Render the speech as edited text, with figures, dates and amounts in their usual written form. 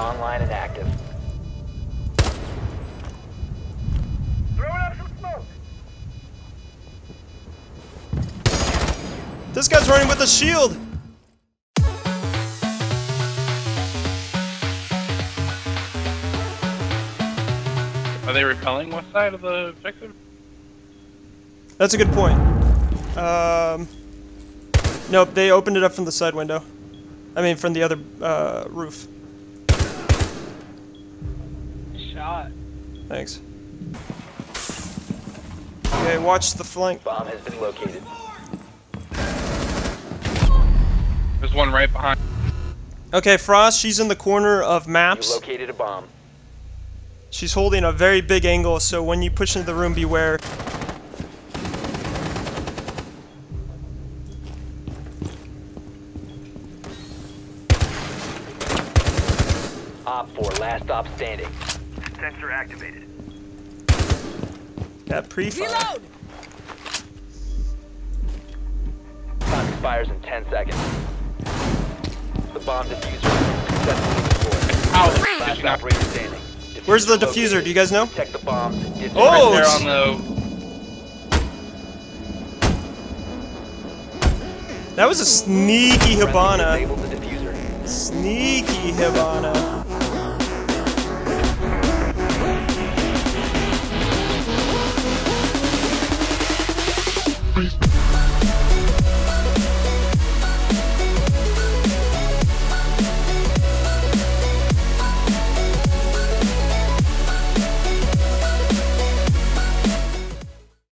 online and active. Throwing up some smoke! This guy's running with a shield! Are they repelling one side of the objective? That's a good point. Nope, they opened it up from the side window. I mean, from the other roof. Shot. Thanks. Okay, watch the flank. Bomb has been located. There's one right behind. Okay, Frost, she's in the corner of maps. You located a bomb. She's holding a very big angle, so when you push into the room, beware. Op 4, last stop standing. Sensor activated. That pre-fire. Reload! Time expires in 10 seconds. The bomb diffuser successfully deployed. Last operator standing. Where's the diffuser? Do you guys know? Check the bomb. Oh! Right there on the... That was a sneaky Hibana. Sneaky Hibana.